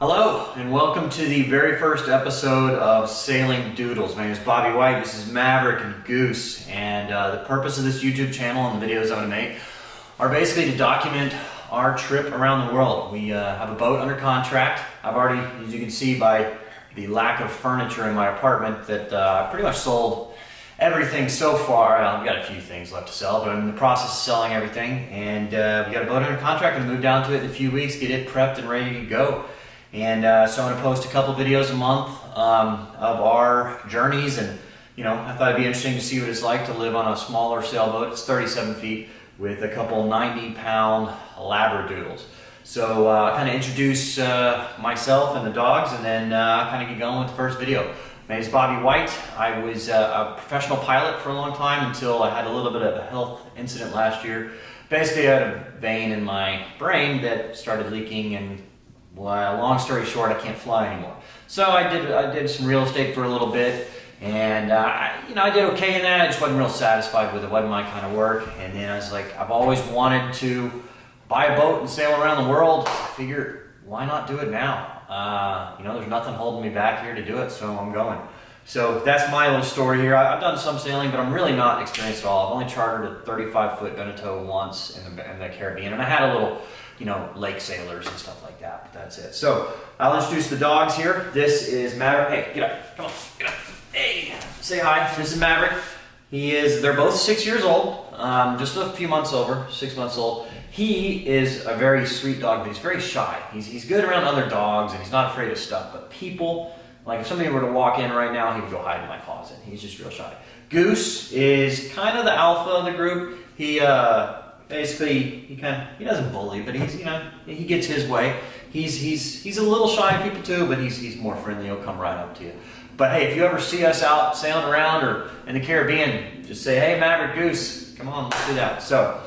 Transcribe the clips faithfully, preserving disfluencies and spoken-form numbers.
Hello and welcome to the very first episode of Sailing Doodles. My name is Bobby White, this is Maverick and Goose, and uh, the purpose of this YouTube channel and the videos I'm going to make are basically to document our trip around the world. We uh, have a boat under contract. I've already, as you can see by the lack of furniture in my apartment, that uh, I pretty much sold everything so far. I've got a few things left to sell, but I'm in the process of selling everything, and uh, we got a boat under contract and move down to it in a few weeks, get it prepped and ready to go. And uh, so I'm going to post a couple videos a month um, of our journeys, and you know, I thought it'd be interesting to see what it's like to live on a smaller sailboat. It's thirty-seven feet with a couple ninety pound labradoodles. So uh, I kind of introduce uh, myself and the dogs, and then uh, kind of get going with the first video. My name is Bobby White. I was uh, a professional pilot for a long time until I had a little bit of a health incident last year. Basically, I had a vein in my brain that started leaking, and well, long story short, I can't fly anymore. So I did, I did some real estate for a little bit, and uh, I, you know, I did okay in that. I just wasn't real satisfied with it. It wasn't my kind of work. And then I was like, I've always wanted to buy a boat and sail around the world. I figured, why not do it now? Uh, you know, there's nothing holding me back here to do it, so I'm going. So that's my little story here. I've done some sailing, but I'm really not experienced at all. I've only chartered a thirty-five foot Beneteau once in the, in the Caribbean, and I had a little, you know, lake sailors and stuff like that, but that's it. So I'll introduce the dogs here. This is Maverick. Hey, get up, come on, get up. Hey, say hi. This is Maverick. He is, they're both six years old, um, just a few months over, six months old. He is a very sweet dog, but he's very shy. He's, he's good around other dogs, and he's not afraid of stuff, but people, like if somebody were to walk in right now, he would go hide in my closet. He's just real shy. Goose is kind of the alpha of the group. He, uh, Basically, he kind of, he doesn't bully, but he's, you know, he gets his way. He's, he's, he's a little shy of people too, but he's, he's more friendly. He'll come right up to you. But hey, if you ever see us out sailing around or in the Caribbean, just say, hey, Maverick, Goose, come on, let's do that. So,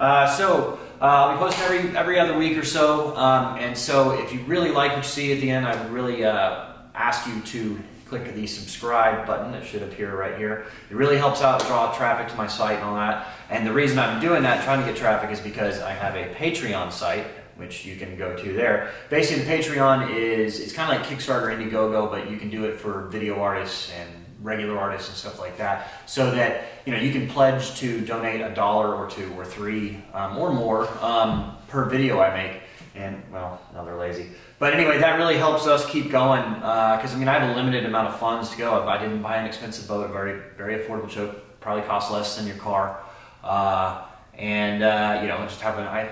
uh, so, uh, we post every, every other week or so. Um, and so if you really like what you see at the end, I would really, uh, ask you to click the subscribe button that should appear right here. It really helps out draw traffic to my site and all that. And the reason I'm doing that, trying to get traffic, is because I have a Patreon site, which you can go to there. Basically, the Patreon is, it's kind of like Kickstarter, Indiegogo, but you can do it for video artists and regular artists and stuff like that, so that, you know, you can pledge to donate a dollar or two or three um, or more um, per video I make. And, well, now they're lazy. But anyway, that really helps us keep going, because, uh, I mean, I have a limited amount of funds to go. If I didn't buy an expensive boat, a very, very affordable boat, probably costs less than your car. Uh, and, uh, you know, just have an I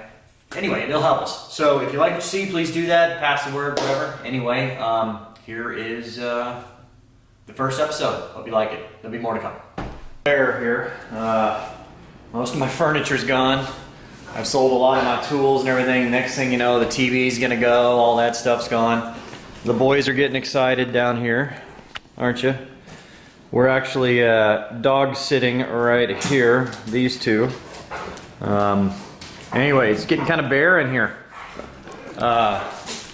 Anyway, it'll help us. So if you like what you see, please do that. Pass the word, whatever. Anyway, um, here is uh, the first episode. Hope you like it. There'll be more to come. There, here. Uh, most of my furniture's gone. I've sold a lot of my tools and everything. Next thing you know, the T V's gonna go, all that stuff's gone. The boys are getting excited down here, aren't you? We're actually uh, dog sitting right here, these two. Um, anyway, it's getting kind of bare in here. Uh,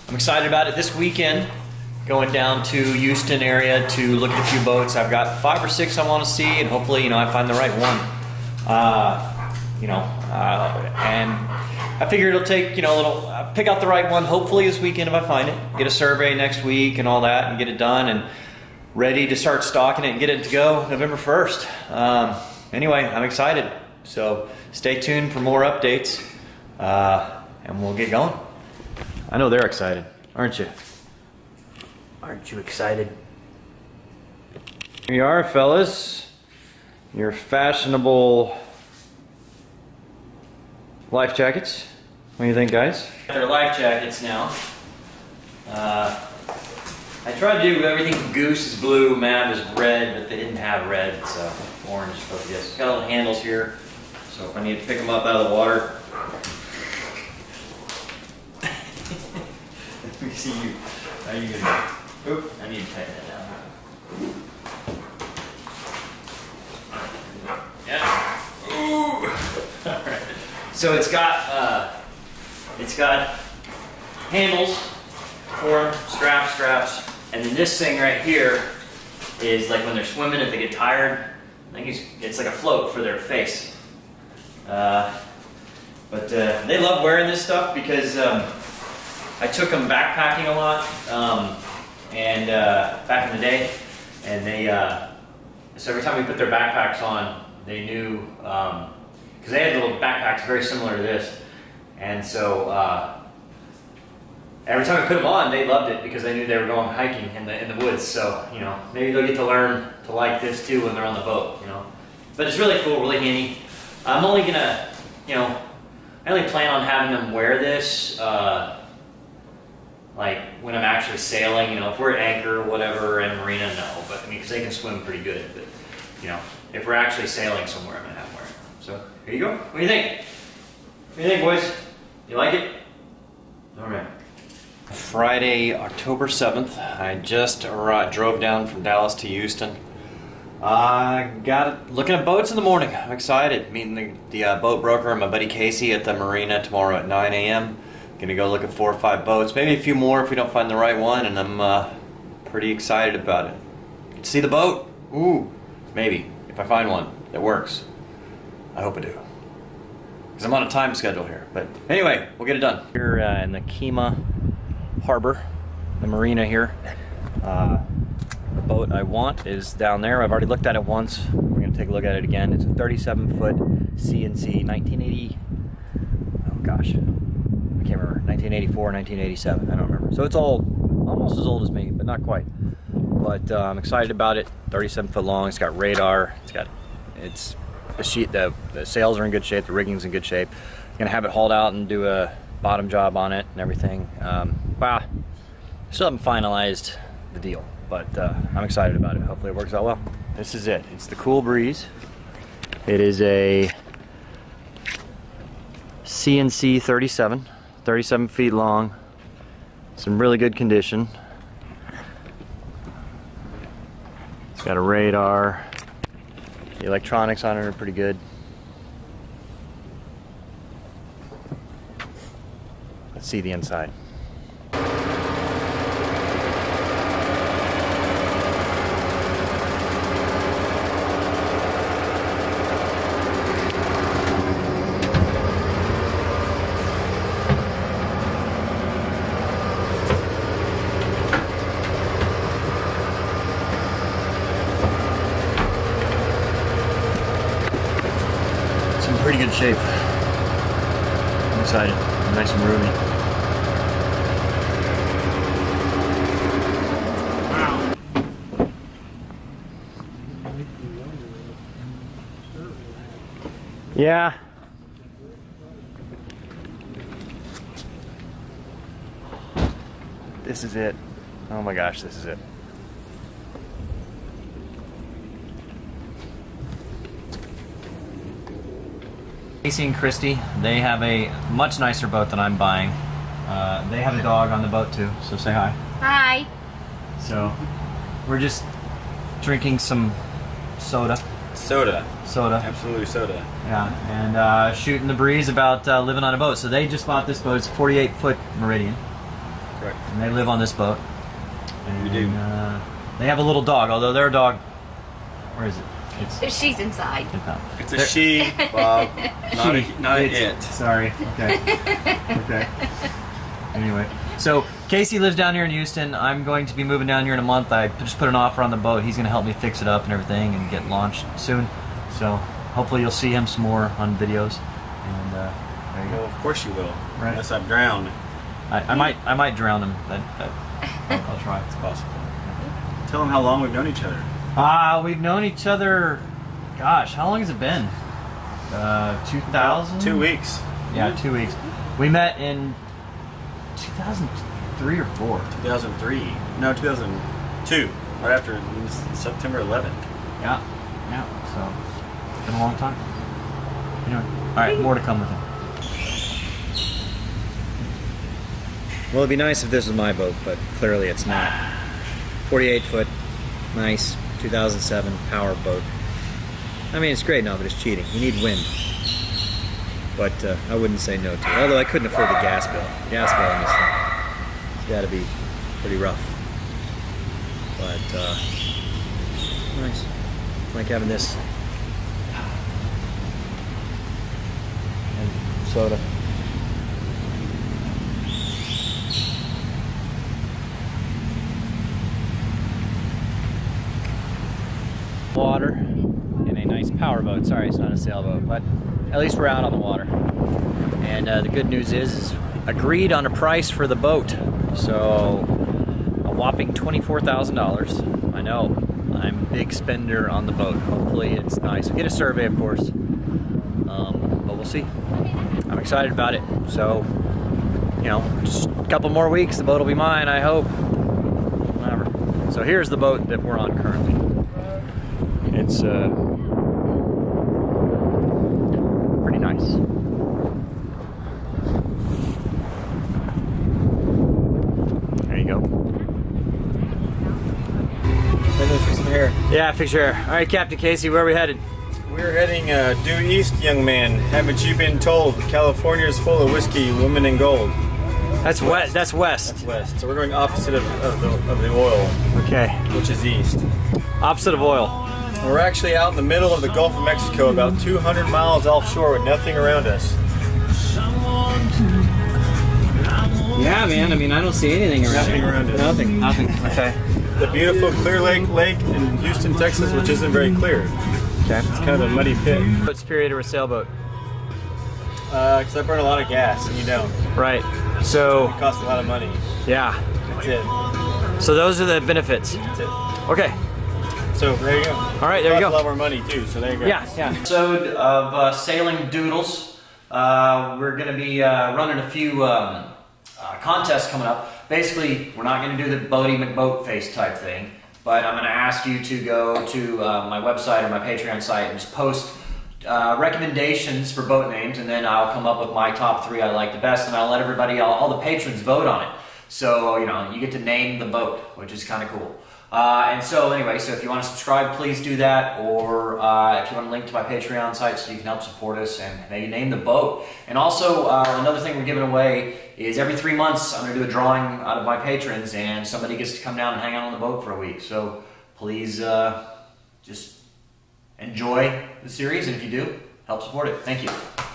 I'm excited about it. This weekend, going down to Houston area to look at a few boats. I've got five or six I wanna see, and hopefully, you know, I find the right one. Uh, You know, uh, and I figure it'll take, you know, a little, uh, pick out the right one, hopefully this weekend if I find it, get a survey next week and all that, and get it done and ready to start stocking it and get it to go November first. Um, anyway, I'm excited. So stay tuned for more updates, uh, and we'll get going. I know they're excited, aren't you? Aren't you excited? Here you are, fellas. Your fashionable life jackets. What do you think, guys? They're life jackets now. Uh, I tried to do everything. Goose is blue, Mav is red, but they didn't have red, so orange is what it is. Got little handles here, so if I need to pick them up out of the water. Let me see you. How you gonna do? Oop, I need to tighten that down. Yeah. Ooh! Alright. So it's got uh, it's got handles for straps, straps, and then this thing right here is like when they're swimming, if they get tired, I think it's like a float for their face. Uh, but uh, they love wearing this stuff because um, I took them backpacking a lot, um, and uh, back in the day, and they uh, so every time we put their backpacks on, they knew, because um, they had little backpacks very similar to this, and so uh, every time we put them on, they loved it because they knew they were going hiking in the in the woods. So you know, maybe they'll get to learn to like this too when they're on the boat. You know, but it's really cool, really handy. I'm only gonna, you know, I only plan on having them wear this, uh, like when I'm actually sailing. You know, if we're at anchor or whatever in a marina, no. But I mean, because they can swim pretty good. But you know, if we're actually sailing somewhere, I'm gonna have them wear it. So here you go. What do you think? What do you think, boys? You like it? All right. Friday, October seventh, I just arrived, drove down from Dallas to Houston. I uh, got looking at boats in the morning. I'm excited. Meeting the, the uh, boat broker and my buddy Casey at the marina tomorrow at nine A M Gonna go look at four or five boats, maybe a few more if we don't find the right one, and I'm uh, pretty excited about it. Get to see the boat? Ooh, maybe. If I find one that works. I hope I do. Because I'm on a time schedule here. But anyway, we'll get it done. Here uh, in the Kima Harbor, the marina here. Uh, the boat I want is down there. I've already looked at it once. We're going to take a look at it again. It's a thirty-seven foot C and C, nineteen eighty, oh gosh, I can't remember, nineteen eighty-four, nineteen eighty-seven, I don't remember. So it's old, almost as old as me, but not quite. But uh, I'm excited about it. thirty-seven foot long, it's got radar, it's got, it's a sheet, the, the sails are in good shape, the rigging's in good shape. I'm going to have it hauled out and do a bottom job on it and everything. Um, wow, still haven't finalized the deal, but uh, I'm excited about it. Hopefully it works out well. This is it. It's the Cool Breeze. It is a C and C thirty-seven, thirty-seven feet long. It's in really good condition. It's got a radar. The electronics on it are pretty good. See the inside. It's in pretty good shape. I'm excited. Nice and roomy. Yeah. This is it. Oh my gosh, this is it. Casey and Christy, they have a much nicer boat than I'm buying. Uh, they have a dog on the boat too, so say hi. Hi. So, we're just drinking some soda. Soda. Soda. Absolutely soda. Yeah, and uh, shooting the breeze about uh, living on a boat. So they just bought this boat. It's a forty-eight foot Meridian. Correct. And they live on this boat. And, we do. Uh, they have a little dog, although their dog, where is it? It's, she's inside. It's a They're, she, Bob. Not, she, a, not it. it. Sorry. Okay. Okay. Anyway. So Casey lives down here in Houston. I'm going to be moving down here in a month. I just put an offer on the boat. He's going to help me fix it up and everything and get launched soon. So hopefully you'll see him some more on videos. And uh, there you go. Well, of course you will. Right. Unless I'm drowned. I, I might. I might drown him. But I'll, I'll try. It's possible. Tell him how long we've known each other. Ah, uh, we've known each other. Gosh, how long has it been? Uh, two thousand. Two weeks. Yeah, two weeks. We met in two thousand three or four. two thousand three. No, two thousand two. Right after September eleventh. Yeah. Yeah. So it's been a long time. Anyway. All right. More to come with it. Well, it'd be nice if this was my boat, but clearly it's not. forty-eight foot, nice two thousand seven power boat. I mean, it's great now, but it's cheating. You need wind. But uh, I wouldn't say no to it. Although I couldn't afford the gas bill. The gas bill on this thing, it's got to be pretty rough. But uh, nice. I like having this and soda. water in a nice power boat. Sorry, it's not a sailboat, but at least we're out on the water. And uh, the good news is, agreed on a price for the boat. So a whopping twenty-four thousand dollars. I know, I'm a big spender on the boat. Hopefully it's nice. We'll get a survey, of course, um, but we'll see. I'm excited about it. So, you know, just a couple more weeks, the boat will be mine, I hope. Whatever. So here's the boat that we're on currently. It's uh, pretty nice. There you go. I'm gonna fix some hair. Yeah, fix your hair. All right, Captain Casey, where are we headed? We're heading uh, due east, young man. Haven't you been told? California's full of whiskey, women, and gold. That's west. west. That's west. That's west. So we're going opposite of, of, the, of the oil. Okay. Which is east. Opposite of oil. We're actually out in the middle of the Gulf of Mexico, about two hundred miles offshore with nothing around us. Yeah, man. I mean, I don't see anything around Nothing here. around us. Nothing. Nothing. Okay. The beautiful Clear Lake Lake in Houston, Texas, which isn't very clear. Okay. It's kind of a muddy pit. What's period or a sailboat? Uh, cause I burn a lot of gas, and you don't. Right. So. It costs a lot of money. Yeah. That's it. So those are the benefits. That's it. Okay. So there you go. All right, there you go. Costs a lot more money too. So there you go. Yeah, yeah. Episode of uh, Sailing Doodles. Uh, we're gonna be uh, running a few um, uh, contests coming up. Basically, we're not gonna do the Bodie McBoatface type thing. But I'm going to ask you to go to uh, my website or my Patreon site and just post uh, recommendations for boat names, and then I'll come up with my top three I like the best, and I'll let everybody, all, all the patrons vote on it. So, you know, you get to name the boat, which is kind of cool. Uh, and so anyway, so if you want to subscribe, please do that, or uh, if you want to link to my Patreon site so you can help support us and maybe name the boat. And also, uh, another thing we're giving away is every three months I'm going to do a drawing out of my patrons, and somebody gets to come down and hang out on the boat for a week. So please uh, just enjoy the series, and if you do, help support it. Thank you.